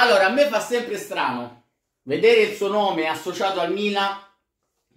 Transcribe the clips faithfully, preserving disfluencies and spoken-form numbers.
Allora, a me fa sempre strano vedere il suo nome associato al Milan,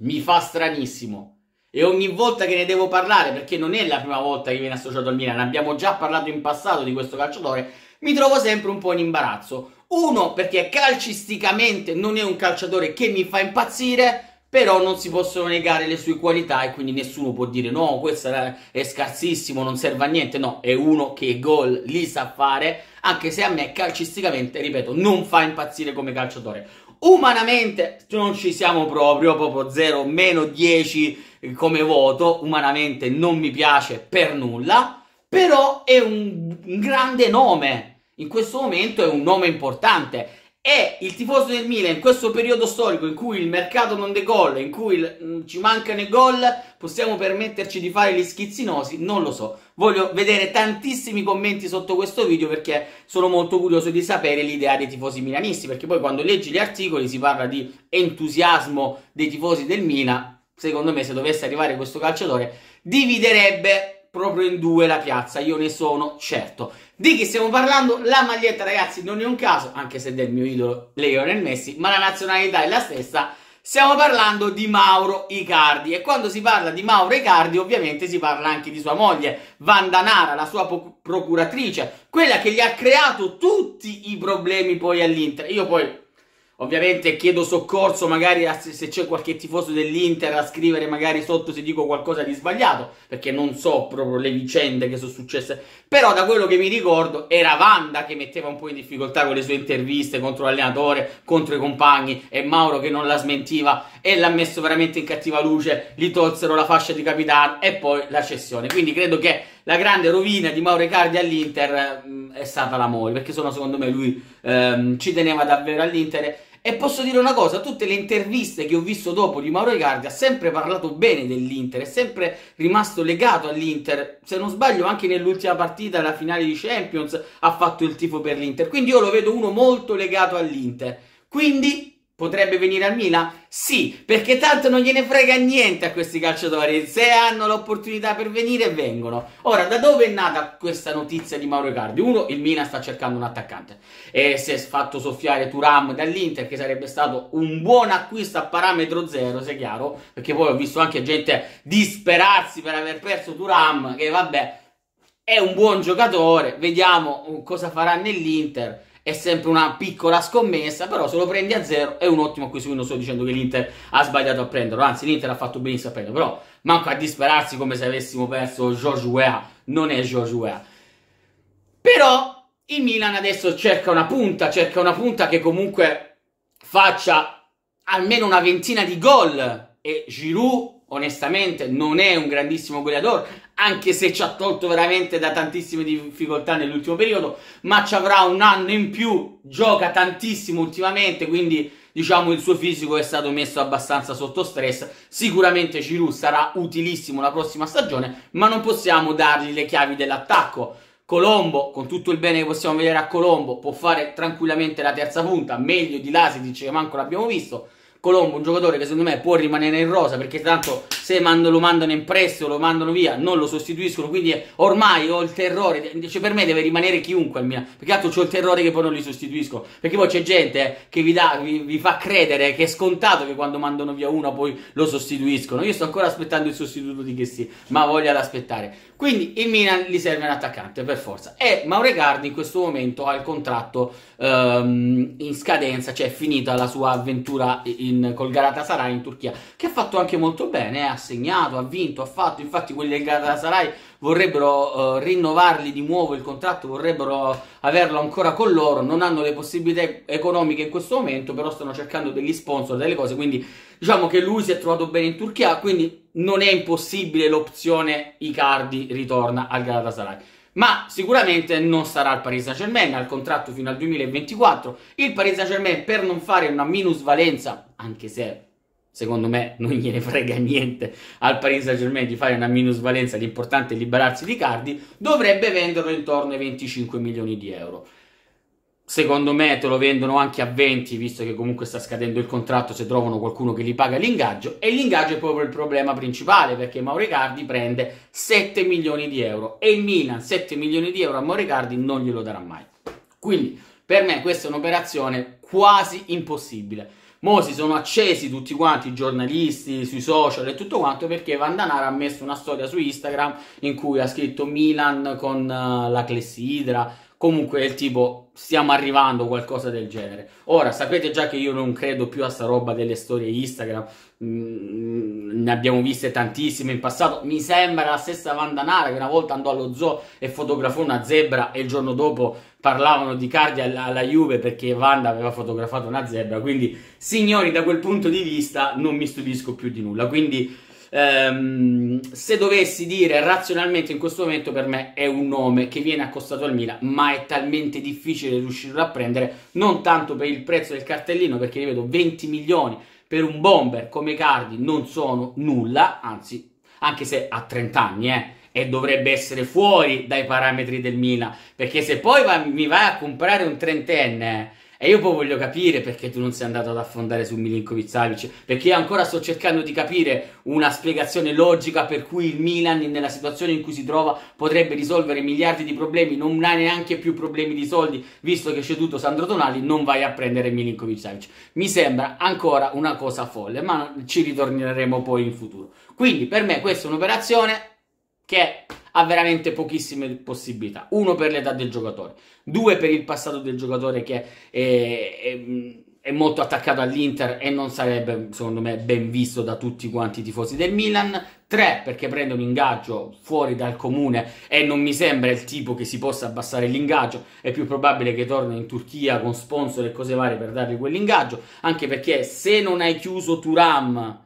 mi fa stranissimo. E ogni volta che ne devo parlare, perché non è la prima volta che viene associato al Milan, abbiamo già parlato in passato di questo calciatore, mi trovo sempre un po' in imbarazzo. Uno, perché calcisticamente non è un calciatore che mi fa impazzire, però non si possono negare le sue qualità e quindi nessuno può dire no, questo è scarsissimo, non serve a niente. No, è uno che gol li sa fare, anche se a me calcisticamente, ripeto, non fa impazzire come calciatore. Umanamente non ci siamo proprio, proprio zero, meno dieci come voto, umanamente non mi piace per nulla, però è un grande nome. In questo momento è un nome importante e il tifoso del Milan in questo periodo storico in cui il mercato non decolla, in cui il, ci mancano i gol, possiamo permetterci di fare gli schizzinosi? Non lo so. Voglio vedere tantissimi commenti sotto questo video perché sono molto curioso di sapere l'idea dei tifosi milanisti, perché poi quando leggi gli articoli si parla di entusiasmo dei tifosi del Milan. Secondo me, se dovesse arrivare questo calciatore, dividerebbe proprio in due la piazza, io ne sono certo. Di chi stiamo parlando? La maglietta, ragazzi, non è un caso, anche se del mio idolo Leonel Messi, ma la nazionalità è la stessa. Stiamo parlando di Mauro Icardi e quando si parla di Mauro Icardi ovviamente si parla anche di sua moglie Wanda Nara, la sua procuratrice, quella che gli ha creato tutti i problemi poi all'Inter. Io poi ovviamente chiedo soccorso magari a, se c'è qualche tifoso dell'Inter, a scrivere magari sotto se dico qualcosa di sbagliato, perché non so proprio le vicende che sono successe, però da quello che mi ricordo era Wanda che metteva un po' in difficoltà con le sue interviste contro l'allenatore, contro i compagni, e Mauro che non la smentiva e l'ha messo veramente in cattiva luce, gli tolsero la fascia di capitano e poi la cessione. Quindi credo che la grande rovina di Mauro Icardi all'Inter mh, è stata la moglie, perché sono, secondo me lui ehm, ci teneva davvero all'Inter. E posso dire una cosa, tutte le interviste che ho visto dopo di Mauro Icardi ha sempre parlato bene dell'Inter, è sempre rimasto legato all'Inter, se non sbaglio anche nell'ultima partita, la finale di Champions, ha fatto il tifo per l'Inter, quindi io lo vedo uno molto legato all'Inter, quindi potrebbe venire al Milan? Sì, perché tanto non gliene frega niente a questi calciatori, se hanno l'opportunità per venire vengono. Ora, da dove è nata questa notizia di Mauro Icardi? Uno, il Milan sta cercando un attaccante e si è fatto soffiare Thuram dall'Inter, che sarebbe stato un buon acquisto a parametro zero, se è chiaro, perché poi ho visto anche gente disperarsi per aver perso Thuram, che vabbè, è un buon giocatore, vediamo cosa farà nell'Inter. È sempre una piccola scommessa, però se lo prendi a zero è un ottimo acquisto, quindi non sto dicendo che l'Inter ha sbagliato a prenderlo, anzi l'Inter ha fatto benissimo a prenderlo, però manca a disperarsi come se avessimo perso Jorge Uea, non è Jorge Uea. Però il Milan adesso cerca una punta, cerca una punta che comunque faccia almeno una ventina di gol, e Giroud onestamente non è un grandissimo goleador, anche se ci ha tolto veramente da tantissime difficoltà nell'ultimo periodo, ma ci avrà un anno in più, gioca tantissimo ultimamente, quindi diciamo il suo fisico è stato messo abbastanza sotto stress. Sicuramente Giroud sarà utilissimo la prossima stagione, ma non possiamo dargli le chiavi dell'attacco. Colombo, con tutto il bene che possiamo vedere a Colombo, può fare tranquillamente la terza punta, meglio di Lassiti, che manco l'abbiamo visto. Colombo, un giocatore che secondo me può rimanere in rosa, perché tanto se mando, lo mandano in prestito, lo mandano via, non lo sostituiscono, quindi ormai ho il terrore, cioè per me deve rimanere chiunque al Milan, perché altro c'ho il terrore che poi non li sostituiscono, perché poi c'è gente che vi, da, vi, vi fa credere che è scontato che quando mandano via uno poi lo sostituiscono. Io sto ancora aspettando il sostituto di Chessy, ma voglio ad aspettare. Quindi il Milan gli serve un attaccante per forza, e Mauro Icardi in questo momento ha il contratto ehm, in scadenza, cioè è finita la sua avventura in In, col Galatasaray in Turchia, che ha fatto anche molto bene, ha segnato, ha vinto, ha fatto, infatti quelli del Galatasaray vorrebbero eh, rinnovargli di nuovo il contratto, vorrebbero averlo ancora con loro, non hanno le possibilità economiche in questo momento, però stanno cercando degli sponsor, delle cose, quindi diciamo che lui si è trovato bene in Turchia, quindi non è impossibile l'opzione Icardi ritorna al Galatasaray. Ma sicuramente non sarà il Paris Saint-Germain, ha il contratto fino al duemilaventiquattro. Il Paris Saint-Germain, per non fare una minusvalenza, anche se secondo me non gliene frega niente al Paris Saint-Germain di fare una minusvalenza, l'importante è liberarsi di Icardi, dovrebbe venderlo intorno ai venticinque milioni di euro. Secondo me te lo vendono anche a venti, visto che comunque sta scadendo il contratto, se trovano qualcuno che gli paga l'ingaggio. E l'ingaggio è proprio il problema principale, perché Mauro Icardi prende sette milioni di euro e il Milan sette milioni di euro a Mauro Icardi non glielo darà mai. Quindi Per me questa è un'operazione quasi impossibile. Mo' si sono accesi tutti quanti i giornalisti sui social e tutto quanto perché Wanda Nara ha messo una storia su Instagram in cui ha scritto Milan con uh, la clessidra, comunque il tipo stiamo arrivando, qualcosa del genere. Ora sapete già che io non credo più a sta roba delle storie Instagram, mm, ne abbiamo viste tantissime in passato, mi sembra la stessa Wanda Nara che una volta andò allo zoo e fotografò una zebra e il giorno dopo parlavano di Icardi alla, alla Juve perché Wanda aveva fotografato una zebra, quindi signori da quel punto di vista non mi stupisco più di nulla, quindi... Um, se dovessi dire razionalmente in questo momento per me è un nome che viene accostato al Milan, ma è talmente difficile riuscirlo a prendere, non tanto per il prezzo del cartellino, perché ripeto venti milioni per un bomber come Icardi non sono nulla, anzi anche se ha trent'anni eh, e dovrebbe essere fuori dai parametri del Milan, perché se poi va, mi vai a comprare un trentenne e io poi voglio capire perché tu non sei andato ad affondare su Milinkovic-Savic, perché io ancora sto cercando di capire una spiegazione logica per cui il Milan nella situazione in cui si trova potrebbe risolvere miliardi di problemi, non ha neanche più problemi di soldi, visto che è ceduto Sandro Tonali, non vai a prendere Milinkovic-Savic. Mi sembra ancora una cosa folle, ma ci ritorneremo poi in futuro. Quindi per me questa è un'operazione che ha veramente pochissime possibilità. Uno per l'età del giocatore, due per il passato del giocatore che è, è, è molto attaccato all'Inter e non sarebbe, secondo me, ben visto da tutti quanti i tifosi del Milan, tre perché prende un ingaggio fuori dal comune e non mi sembra il tipo che si possa abbassare l'ingaggio, è più probabile che torni in Turchia con sponsor e cose varie per dargli quell'ingaggio, anche perché se non hai chiuso Thuram...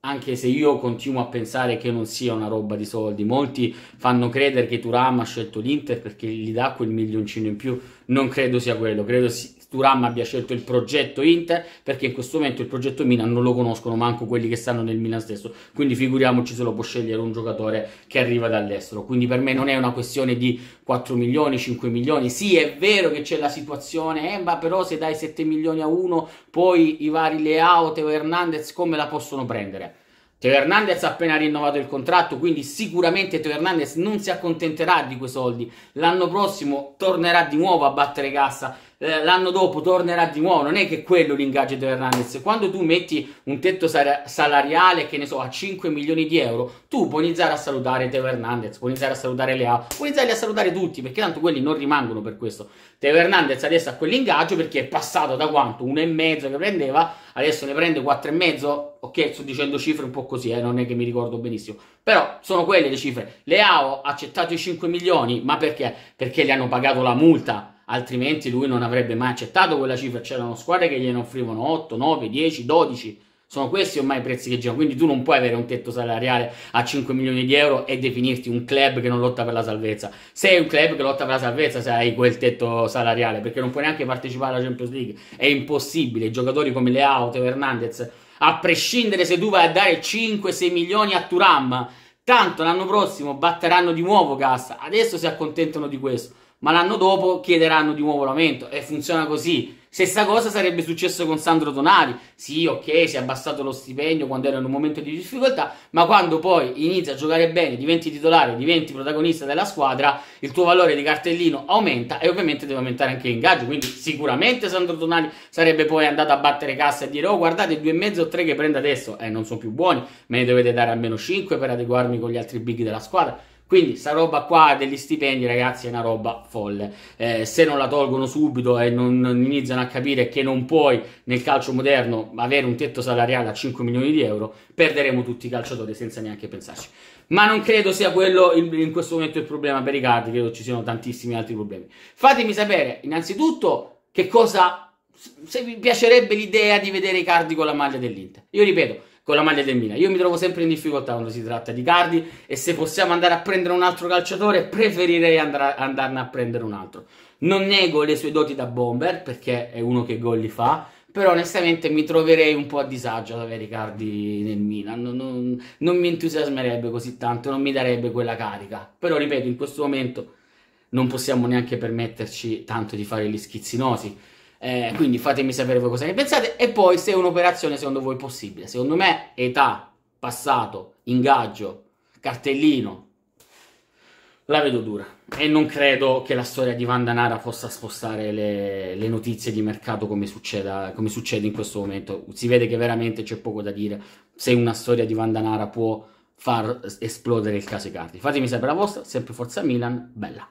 Anche se io continuo a pensare che non sia una roba di soldi, molti fanno credere che Thuram ha scelto l'Inter perché gli dà quel milioncino in più, non credo sia quello, credo si... Thuram abbia scelto il progetto Inter perché in questo momento il progetto Milan non lo conoscono manco quelli che stanno nel Milan stesso, quindi figuriamoci se lo può scegliere un giocatore che arriva dall'estero, quindi per me non è una questione di quattro milioni, cinque milioni, sì è vero che c'è la situazione, eh, ma però se dai sette milioni a uno poi i vari Leao, Teo Hernandez come la possono prendere? Teo Hernandez ha appena rinnovato il contratto, quindi sicuramente Teo Hernandez non si accontenterà di quei soldi, l'anno prossimo tornerà di nuovo a battere cassa, l'anno dopo tornerà di nuovo, non è che quello l'ingaggio di Hernandez. Quando tu metti un tetto salariale che ne so a cinque milioni di euro, tu puoi iniziare a salutare Teo Hernandez, puoi iniziare a salutare Leao, puoi iniziare a salutare tutti perché tanto quelli non rimangono. Per questo Teo Hernandez adesso ha quell'ingaggio perché è passato da quanto? uno e mezzo che prendeva, adesso ne prende quattro e mezzo, ok sto dicendo cifre un po' così, eh, non è che mi ricordo benissimo, però sono quelle le cifre. Leao ha accettato i cinque milioni, ma perché? Perché gli hanno pagato la multa, altrimenti lui non avrebbe mai accettato quella cifra, c'erano squadre che gliene offrivano otto, nove, dieci, dodici, sono questi ormai i prezzi che girano, quindi tu non puoi avere un tetto salariale a cinque milioni di euro e definirti un club che non lotta per la salvezza. Sei un club che lotta per la salvezza se hai quel tetto salariale, perché non puoi neanche partecipare alla Champions League, è impossibile. I giocatori come Leao, Teo Hernandez, a prescindere se tu vai a dare cinque sei milioni a Thuram, tanto l'anno prossimo batteranno di nuovo cassa, adesso si accontentano di questo, ma l'anno dopo chiederanno di nuovo l'aumento e funziona così. Stessa cosa sarebbe successo con Sandro Tonali, sì ok si è abbassato lo stipendio quando era in un momento di difficoltà, ma quando poi inizia a giocare bene, diventi titolare, diventi protagonista della squadra, il tuo valore di cartellino aumenta e ovviamente deve aumentare anche l'ingaggio, quindi sicuramente Sandro Tonali sarebbe poi andato a battere cassa e dire oh guardate due e mezzo o tre che prendo adesso eh non sono più buoni, me ne dovete dare almeno cinque per adeguarmi con gli altri big della squadra. Quindi sta roba qua degli stipendi ragazzi è una roba folle, eh, se non la tolgono subito e non, non iniziano a capire che non puoi nel calcio moderno avere un tetto salariale a cinque milioni di euro, perderemo tutti i calciatori senza neanche pensarci. Ma non credo sia quello in, in questo momento il problema per Icardi, credo ci siano tantissimi altri problemi. Fatemi sapere innanzitutto che cosa, se vi piacerebbe l'idea di vedere Icardi con la maglia dell'Inter. Io ripeto, con la maglia del Milan. Io mi trovo sempre in difficoltà quando si tratta di Icardi e se possiamo andare a prendere un altro calciatore preferirei andare andarne a prendere un altro. Non nego le sue doti da bomber perché è uno che gol li fa, però onestamente mi troverei un po' a disagio ad avere Icardi nel Milan, non, non, non mi entusiasmerebbe così tanto, non mi darebbe quella carica. Però ripeto, in questo momento non possiamo neanche permetterci tanto di fare gli schizzinosi. Eh, quindi fatemi sapere voi cosa ne pensate e poi se è un'operazione secondo voi possibile. Secondo me età, passato, ingaggio, cartellino, La vedo dura e non credo che la storia di Wanda Nara possa spostare le, le notizie di mercato come, succeda, come succede in questo momento. Si vede che veramente c'è poco da dire se una storia di Wanda Nara può far esplodere il caso Icardi. Fatemi sapere la vostra, sempre forza Milan, bella!